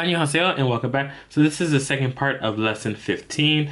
안녕하세요 and welcome back. So this is the second part of lesson 15.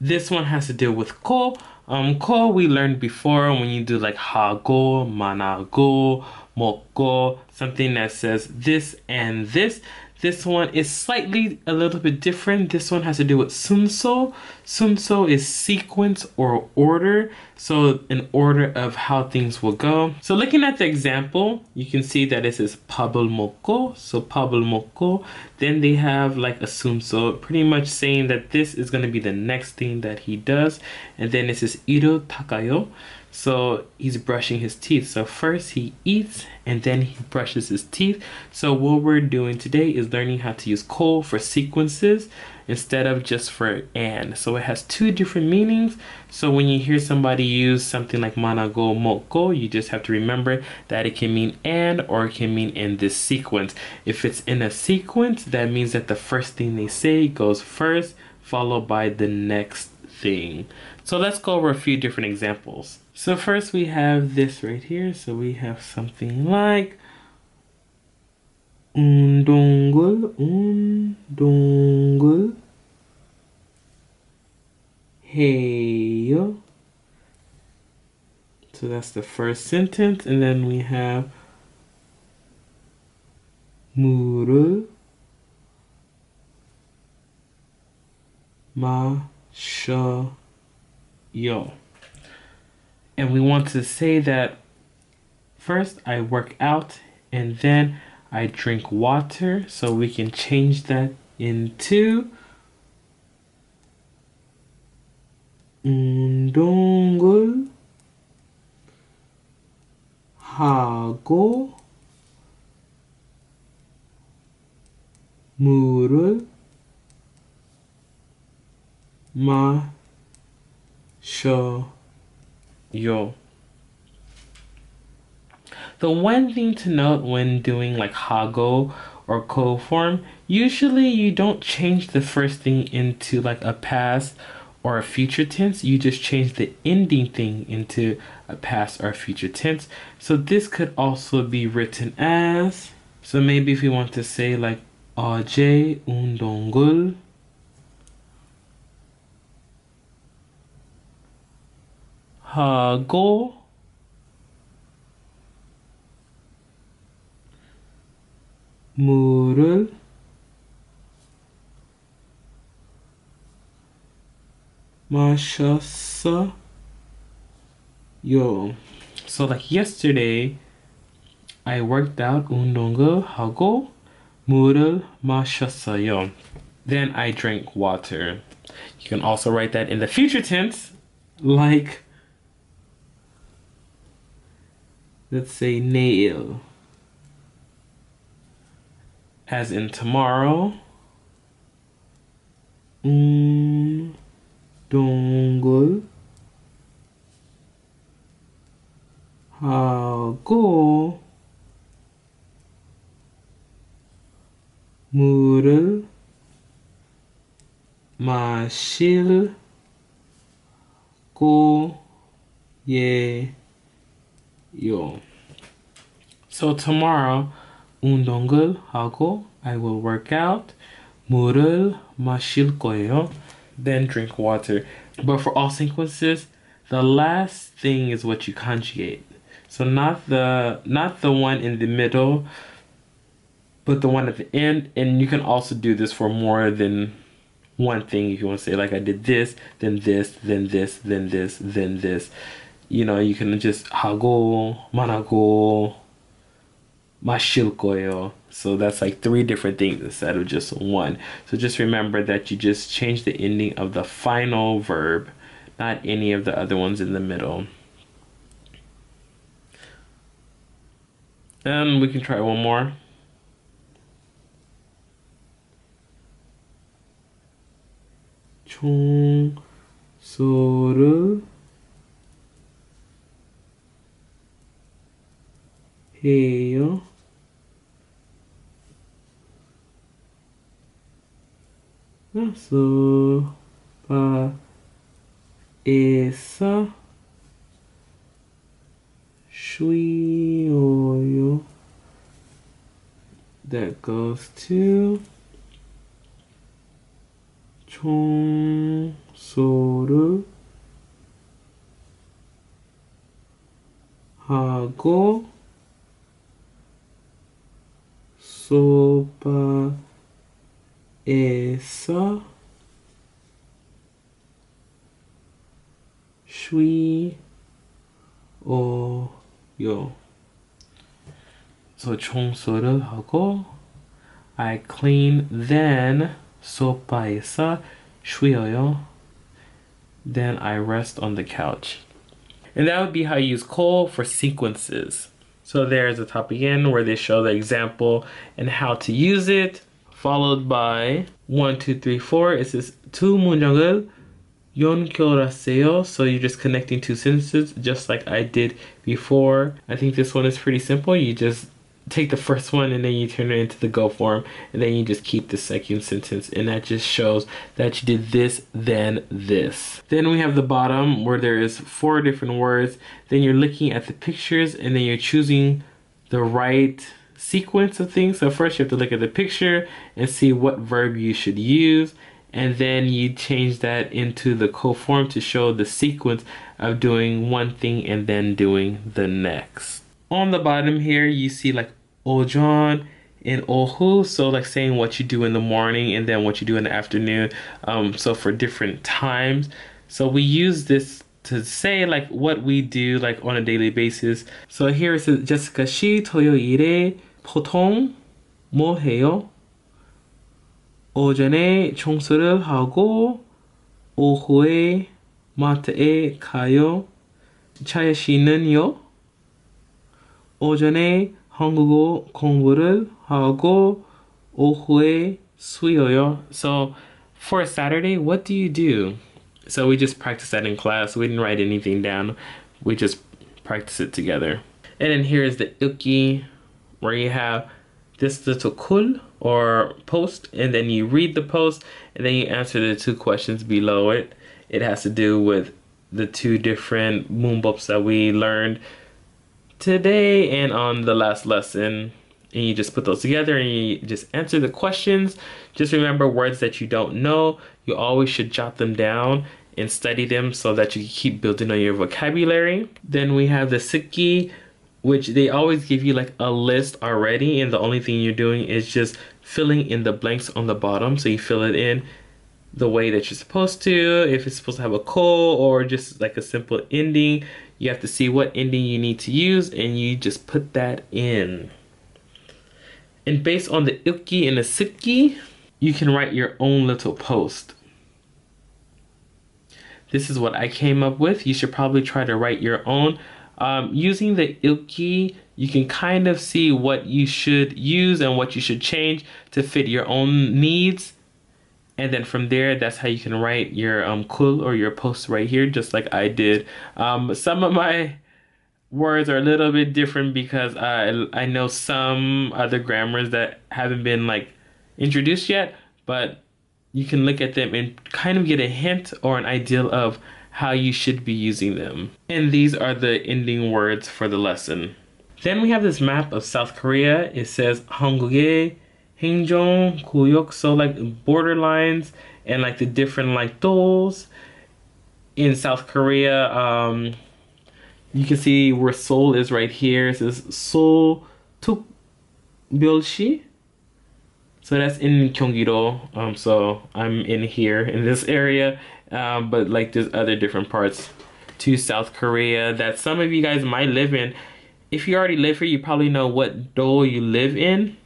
This one has to deal with ko. Ko we learned before when you do like hago, manago, moko, something that says this and this. This one is slightly a little bit different. This one has to do with sunso. Sunso is sequence or order. So an order of how things will go. So looking at the example, you can see that it says pabul moko. So pabul moko. Then they have like a sunso, pretty much saying that this is going to be the next thing that he does. And then it says iru takayo. So he's brushing his teeth. So first he eats and then he brushes his teeth. So what we're doing today is learning how to use ko for sequences instead of just for and. So it has two different meanings. So when you hear somebody use something like manago, moko, you just have to remember that it can mean and or it can mean in this sequence. If it's in a sequence, that means that the first thing they say goes first, followed by the next thing. So let's go over a few different examples. So first we have this right here. So we have something like 운동을 해요. So that's the first sentence, and then we have 물을 마셔요. And we want to say that first I work out and then I drink water, so we can change that into 운동을 하고 물을 마셔요. The one thing to note when doing like hago or ko form, usually you don't change the first thing into like a past or a future tense. You just change the ending thing into a past or a future tense. So this could also be written as, so maybe if you want to say like 어제 운동을 하고 물을 마셨어요. So like yesterday, I worked out 운동을 하고 물을 마셨어요. Then I drank water. You can also write that in the future tense, like let's say 내일, as in tomorrow. 운동을 하고 물을 마실 거예요. So tomorrow, 운동을 하고, I will work out, 물을 마실 거예요, then drink water. But for all sequences, the last thing is what you conjugate. So not the one in the middle, but the one at the end. And you can also do this for more than one thing. If you want to say like I did this, then this, then this, then this, then this. You know, you can just 하고, 만하고, 마실 거예요. So that's like three different things instead of just one. So just remember that you just change the ending of the final verb, not any of the other ones in the middle. And we can try one more. 청소를 해요. 소파에서 쉬어요. that goes to 청소를 하고 소파에서 쉬어요. So 청소를 하고 I clean, then 소파에서 쉬어요. Then I rest on the couch. And that would be how you use ko for sequences. So there's the top again where they show the example and how to use it, followed by 1, 2, 3, 4. It says 두 문장을 연결하세요. So you're just connecting two sentences just like I did before. I think this one is pretty simple. You just take the first one and then you turn it into the go form, and then you just keep the second sentence, and that just shows that you did this, then this. Then we have the bottom where there is 4 different words. Then you're looking at the pictures and then you're choosing the right sequence of things. So first you have to look at the picture and see what verb you should use, and then you change that into the ko form to show the sequence of doing one thing and then doing the next. On the bottom here, you see like ojon and ohu, so like saying what you do in the morning and then what you do in the afternoon, so for different times. So we use this to say like what we do like on a daily basis. So here it says, Jessica, 씨 토요일에 보통 뭐 해요? 오전에 청소를 하고 오후에 마트에 가요. 차야 씨는요? 오전에 한국어 공부를 하고 오후에 쉬어요. So for a Saturday, what do you do? So we just practiced that in class. We didn't write anything down. We just practiced it together. And then here is the ilki, where you have this little kul or post, and then you read the post, and then you answer the 2 questions below it. It has to do with the 2 different moonbops that we learned today and on the last lesson, and you just put those together and you just answer the questions. Just remember, words that you don't know, you always should jot them down and study them so that you keep building on your vocabulary. Then we have the sikki, which they always give you like a list already, and the only thing you're doing is just filling in the blanks on the bottom. So you fill it in the way that you're supposed to. If it's supposed to have a ko or just like a simple ending, you have to see what ending you need to use, and you just put that in. And based on the ilki and the sikki, you can write your own little post. This is what I came up with. You should probably try to write your own. Using the ilki, you can kind of see what you should use and what you should change to fit your own needs. And then from there, that's how you can write your kul or your post right here, just like I did. Some of my words are a little bit different because I know some other grammars that haven't been like introduced yet, but you can look at them and kind of get a hint or an idea of how you should be using them. And these are the ending words for the lesson. Then we have this map of South Korea. It says 한국의 Hingjong, Kuyok, so like borderlines and like the different like doles in South Korea. You can see where Seoul is right here. It says Seoul Tukbyeolsi, so that's in Gyeonggi-do. So I'm in here in this area, but like there's other different parts to South Korea that some of you guys might live in. If you already live here, you probably know what dole you live in.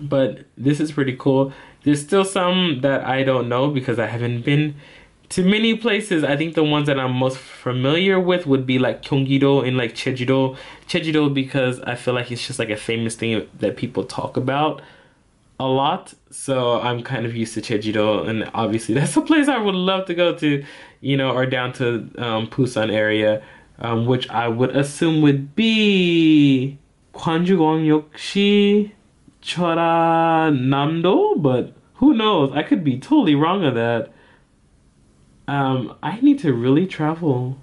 But this is pretty cool. There's still some that I don't know because I haven't been to many places. I think the ones that I'm most familiar with would be like Gyeonggi-do and like Jeju-do. Jeju-do because I feel like it's just like a famous thing that people talk about a lot. So I'm kind of used to Jeju-do, and obviously that's a place I would love to go to, you know, or down to Busan area, which I would assume would be Gwangju-gwangyoksi Choranamdo, but who knows? I could be totally wrong on that. I need to really travel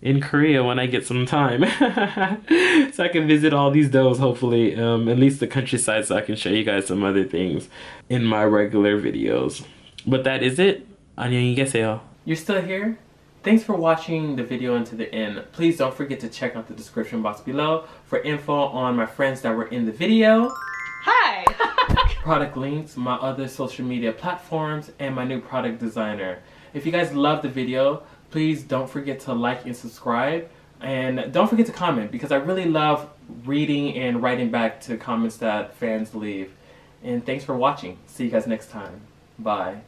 in Korea when I get some time. So I can visit all these domes, hopefully, at least the countryside, so I can show you guys some other things in my regular videos. But that is it. 안녕히 계세요. You're still here? Thanks for watching the video until the end. Please don't forget to check out the description box below for info on my friends that were in the video. Hi! Product links, my other social media platforms, and my new product designer. If you guys love the video, please don't forget to like and subscribe, and don't forget to comment, because I really love reading and writing back to comments that fans leave. And thanks for watching. See you guys next time. Bye.